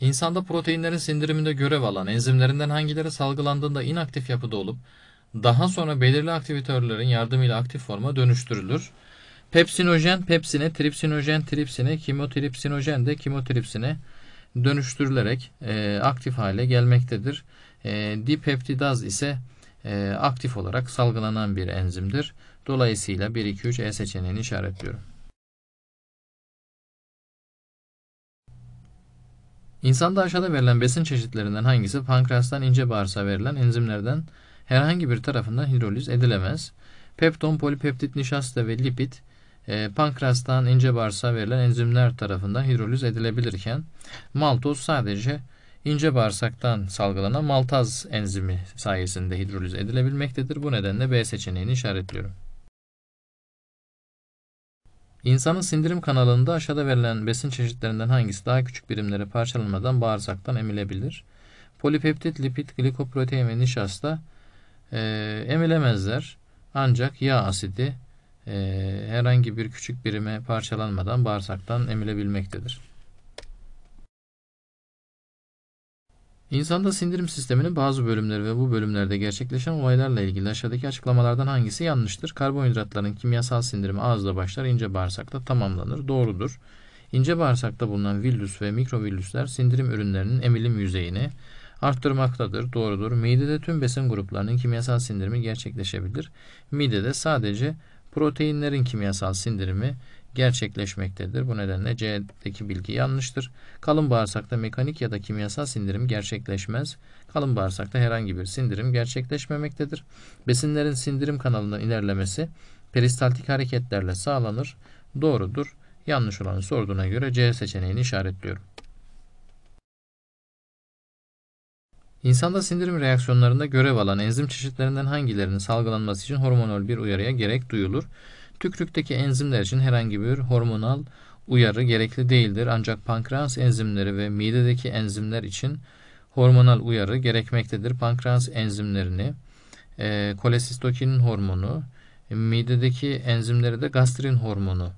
İnsanda proteinlerin sindiriminde görev alan enzimlerinden hangileri salgılandığında inaktif yapıda olup daha sonra belirli aktivitörlerin yardımıyla aktif forma dönüştürülür. Pepsinojen pepsine, tripsinojen tripsine, kimotripsinojen de kimotripsine dönüştürülerek aktif hale gelmektedir. Dipeptidaz ise aktif olarak salgılanan bir enzimdir. Dolayısıyla 1, 2, 3 E seçeneğini işaretliyorum. İnsanda aşağıda verilen besin çeşitlerinden hangisi pankreastan ince bağırsağa verilen enzimlerden herhangi bir tarafından hidroliz edilemez? Pepton, polipeptit, nişasta ve lipid pankreastan ince bağırsağa verilen enzimler tarafından hidroliz edilebilirken maltoz sadece ince bağırsaktan salgılanan maltaz enzimi sayesinde hidroliz edilebilmektedir. Bu nedenle B seçeneğini işaretliyorum. İnsanın sindirim kanalında aşağıda verilen besin çeşitlerinden hangisi daha küçük birimlere parçalanmadan bağırsaktan emilebilir? Polipeptit, lipid, glikoprotein ve nişasta emilemezler. Ancak yağ asidi herhangi bir küçük birime parçalanmadan bağırsaktan emilebilmektedir. İnsanda sindirim sisteminin bazı bölümleri ve bu bölümlerde gerçekleşen olaylarla ilgili aşağıdaki açıklamalardan hangisi yanlıştır? Karbonhidratların kimyasal sindirimi ağızda başlar, ince bağırsakta tamamlanır. Doğrudur. İnce bağırsakta bulunan villus ve mikrovillüsler sindirim ürünlerinin emilim yüzeyini arttırmaktadır. Doğrudur. Midede tüm besin gruplarının kimyasal sindirimi gerçekleşebilir. Midede sadece proteinlerin kimyasal sindirimi gerçekleşmektedir. Bu nedenle C'deki bilgi yanlıştır. Kalın bağırsakta mekanik ya da kimyasal sindirim gerçekleşmez. Kalın bağırsakta herhangi bir sindirim gerçekleşmemektedir. Besinlerin sindirim kanalından ilerlemesi peristaltik hareketlerle sağlanır. Doğrudur. Yanlış olanı sorduğuna göre C seçeneğini işaretliyorum. İnsanda sindirim reaksiyonlarında görev alan enzim çeşitlerinden hangilerinin salgılanması için hormonal bir uyarıya gerek duyulur? Tükürükteki enzimler için herhangi bir hormonal uyarı gerekli değildir. Ancak pankreas enzimleri ve midedeki enzimler için hormonal uyarı gerekmektedir. Pankreas enzimlerini kolesistokinin hormonu, midedeki enzimleri de gastrin hormonu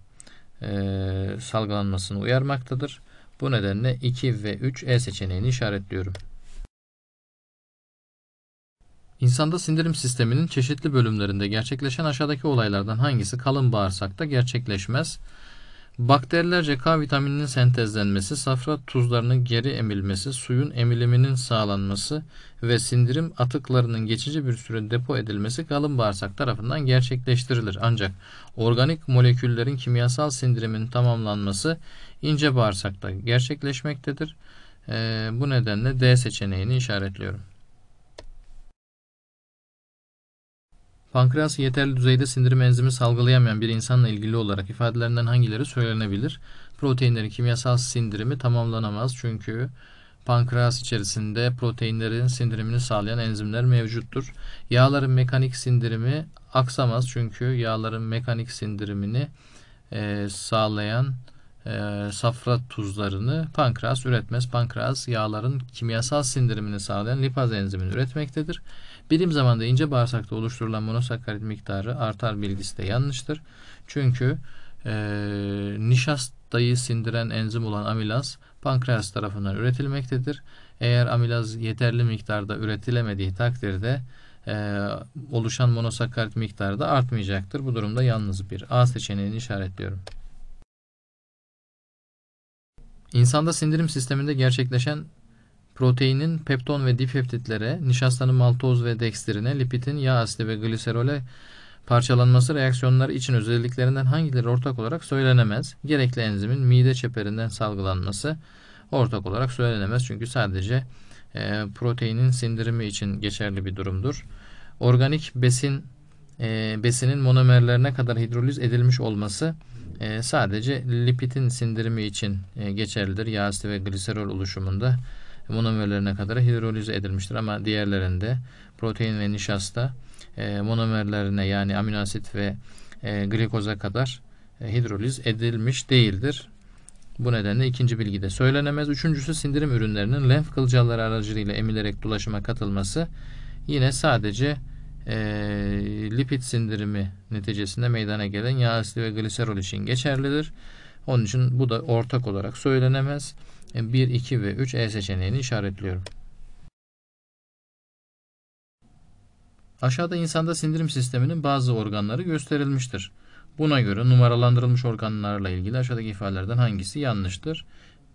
salgılanmasını uyarmaktadır. Bu nedenle 2 ve 3 E seçeneğini işaretliyorum. İnsanda sindirim sisteminin çeşitli bölümlerinde gerçekleşen aşağıdaki olaylardan hangisi kalın bağırsakta gerçekleşmez? Bakterilerce K vitamininin sentezlenmesi, safra tuzlarının geri emilmesi, suyun emiliminin sağlanması ve sindirim atıklarının geçici bir süre depo edilmesi kalın bağırsak tarafından gerçekleştirilir. Ancak organik moleküllerin kimyasal sindirimin tamamlanması ince bağırsakta gerçekleşmektedir. Bu nedenle D seçeneğini işaretliyorum. Pankreas yeterli düzeyde sindirim enzimi salgılayamayan bir insanla ilgili olarak ifadelerinden hangileri söylenebilir? Proteinlerin kimyasal sindirimi tamamlanamaz çünkü pankreas içerisinde proteinlerin sindirimini sağlayan enzimler mevcuttur. Yağların mekanik sindirimi aksamaz çünkü yağların mekanik sindirimini sağlayan safra tuzlarını pankreas üretmez. Pankreas yağların kimyasal sindirimini sağlayan lipaz enzimini üretmektedir. Bilim zamanda ince bağırsakta oluşturulan monosakkarit miktarı artar bilgisi de yanlıştır. Çünkü nişastayı sindiren enzim olan amilaz pankreas tarafından üretilmektedir. Eğer amilaz yeterli miktarda üretilemediği takdirde oluşan monosakkarit miktarı da artmayacaktır. Bu durumda yalnız bir A seçeneğini işaretliyorum. İnsanda sindirim sisteminde gerçekleşen proteinin pepton ve dipeptitlere, nişastanın maltoz ve dekstrine, lipidin yağ asidi ve gliserole parçalanması reaksiyonları için özelliklerinden hangileri ortak olarak söylenemez? Gerekli enzimin mide çeperinden salgılanması ortak olarak söylenemez. Çünkü sadece proteinin sindirimi için geçerli bir durumdur. Organik besinin monomerlerine kadar hidroliz edilmiş olması sadece lipidin sindirimi için geçerlidir. Yağ asidi ve gliserol oluşumunda monomerlerine kadar hidrolize edilmiştir ama diğerlerinde protein ve nişasta monomerlerine yani amino asit ve glikoza kadar hidroliz edilmiş değildir. Bu nedenle ikinci bilgi de söylenemez. Üçüncüsü sindirim ürünlerinin lenf kılcalları aracılığıyla emilerek dolaşıma katılması yine sadece lipid sindirimi neticesinde meydana gelen yağ asidi ve gliserol için geçerlidir. Onun için bu da ortak olarak söylenemez. 1, 2 ve 3 E seçeneğini işaretliyorum. Aşağıda insanda sindirim sisteminin bazı organları gösterilmiştir. Buna göre numaralandırılmış organlarla ilgili aşağıdaki ifadelerden hangisi yanlıştır?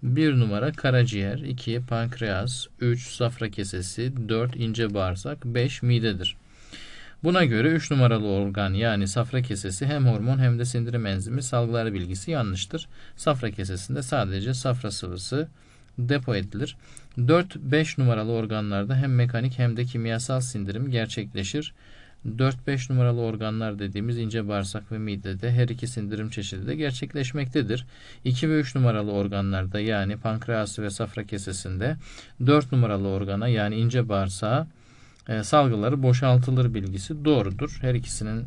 1 numara karaciğer, 2 pankreas, 3 safra kesesi, 4 ince bağırsak, 5 midedir. Buna göre 3 numaralı organ yani safra kesesi hem hormon hem de sindirim enzimi salgılar bilgisi yanlıştır. Safra kesesinde sadece safra sıvısı depo edilir. 4-5 numaralı organlarda hem mekanik hem de kimyasal sindirim gerçekleşir. 4-5 numaralı organlar dediğimiz ince bağırsak ve midede her iki sindirim çeşidi de gerçekleşmektedir. 2 ve 3 numaralı organlarda yani pankreas ve safra kesesinde 4 numaralı organa yani ince bağırsağa salgıları boşaltılır bilgisi doğrudur. Her ikisinin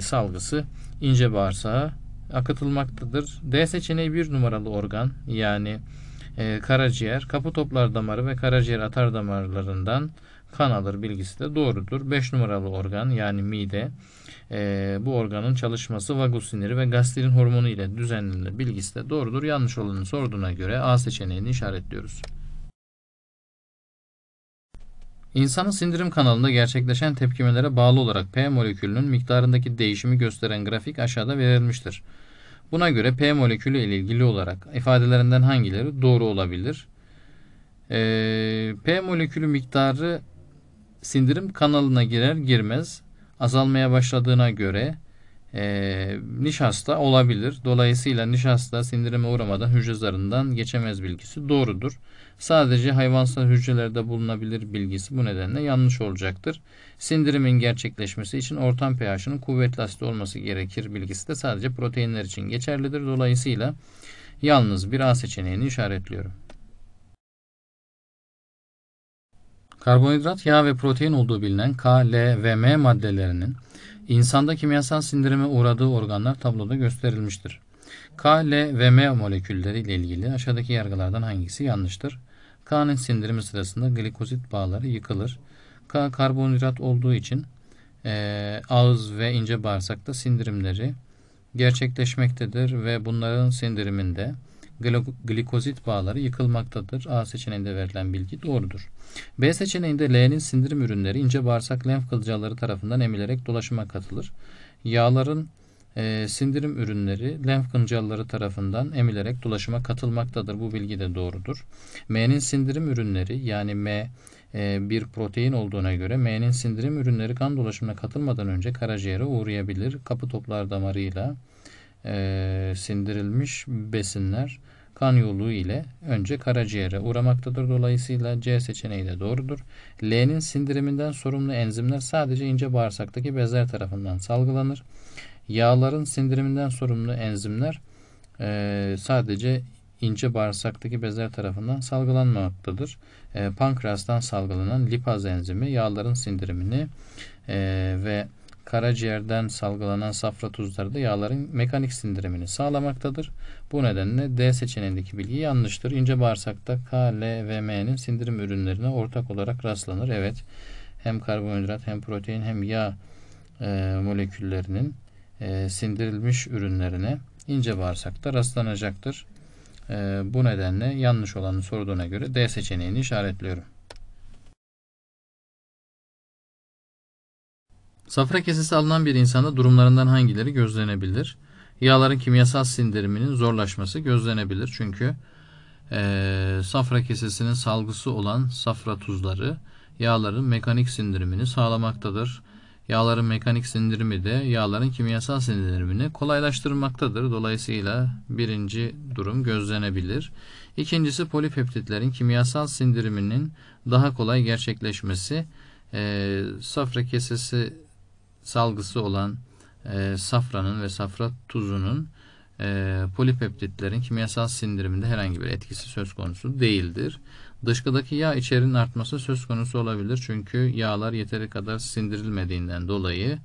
salgısı ince bağırsağa akıtılmaktadır. D seçeneği 1 numaralı organ yani karaciğer, kapı toplar damarı ve karaciğer atar damarlarından kan alır bilgisi de doğrudur. 5 numaralı organ yani mide, bu organın çalışması vagus siniri ve gastrin hormonu ile düzenlenir bilgisi de doğrudur. Yanlış olanı sorduğuna göre A seçeneğini işaretliyoruz. İnsanın sindirim kanalında gerçekleşen tepkimelere bağlı olarak P molekülünün miktarındaki değişimi gösteren grafik aşağıda verilmiştir. Buna göre P molekülü ile ilgili olarak ifadelerinden hangileri doğru olabilir? P molekülü miktarı sindirim kanalına girer girmez azalmaya başladığına göre nişasta olabilir. Dolayısıyla nişasta sindirime uğramadan hücre zarından geçemez bilgisi doğrudur. Sadece hayvansal hücrelerde bulunabilir bilgisi bu nedenle yanlış olacaktır. Sindirimin gerçekleşmesi için ortam pH'ının kuvvetli asit olması gerekir bilgisi de sadece proteinler için geçerlidir. Dolayısıyla yalnız bir A seçeneğini işaretliyorum. Karbonhidrat, yağ ve protein olduğu bilinen K, L ve M maddelerinin insanda kimyasal sindirime uğradığı organlar tabloda gösterilmiştir. K, L ve M molekülleri ile ilgili aşağıdaki yargılardan hangisi yanlıştır? K'nın sindirimi sırasında glikozit bağları yıkılır. K karbonhidrat olduğu için ağız ve ince bağırsakta sindirimleri gerçekleşmektedir ve bunların sindiriminde glikozit bağları yıkılmaktadır. A seçeneğinde verilen bilgi doğrudur. B seçeneğinde L'nin sindirim ürünleri ince bağırsak lenf kılcalları tarafından emilerek dolaşıma katılır. Yağların sindirim ürünleri lenf kılcalları tarafından emilerek dolaşıma katılmaktadır. Bu bilgi de doğrudur. M'nin sindirim ürünleri yani M bir protein olduğuna göre M'nin sindirim ürünleri kan dolaşımına katılmadan önce karaciğere uğrayabilir. Kapı toplar damarıyla sindirilmiş besinler kan yolu ile önce karaciğere uğramaktadır. Dolayısıyla C seçeneği de doğrudur. L'nin sindiriminden sorumlu enzimler sadece ince bağırsaktaki bezler tarafından salgılanır. Yağların sindiriminden sorumlu enzimler sadece ince bağırsaktaki bezler tarafından salgılanmaktadır. Pankreastan salgılanan lipaz enzimi yağların sindirimini ve karaciğerden salgılanan safra tuzları da yağların mekanik sindirimini sağlamaktadır. Bu nedenle D seçeneğindeki bilgi yanlıştır. İnce bağırsakta K, L ve M'nin sindirim ürünlerine ortak olarak rastlanır. Evet, hem karbonhidrat hem protein hem yağ moleküllerinin sindirilmiş ürünlerine ince bağırsakta rastlanacaktır. Bu nedenle yanlış olanı sorduğuna göre D seçeneğini işaretliyorum. Safra kesesi alınan bir insanda durumlarından hangileri gözlenebilir? Yağların kimyasal sindiriminin zorlaşması gözlenebilir. Çünkü safra kesesinin salgısı olan safra tuzları yağların mekanik sindirimini sağlamaktadır. Yağların mekanik sindirimi de yağların kimyasal sindirimini kolaylaştırmaktadır. Dolayısıyla birinci durum gözlenebilir. İkincisi polipeptitlerin kimyasal sindiriminin daha kolay gerçekleşmesi. Safra kesesi salgısı olan safranın ve safra tuzunun polipeptitlerin kimyasal sindiriminde herhangi bir etkisi söz konusu değildir. Dışkıdaki yağ içeriğinin artması söz konusu olabilir. Çünkü yağlar yeteri kadar sindirilmediğinden dolayı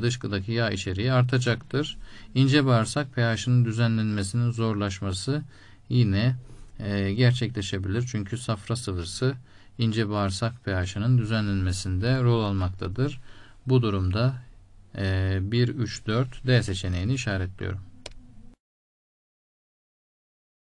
dışkıdaki yağ içeriği artacaktır. İnce bağırsak pH'inin düzenlenmesinin zorlaşması yine gerçekleşebilir. Çünkü safra sıvısı ince bağırsak pH'inin düzenlenmesinde rol almaktadır. Bu durumda 1, 3, 4 D seçeneğini işaretliyorum.